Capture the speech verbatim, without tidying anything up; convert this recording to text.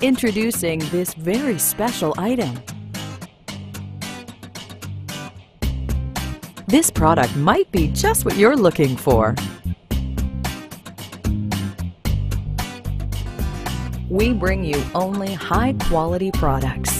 Introducing this very special item. This product might be just what you're looking for. We bring you only high-quality products.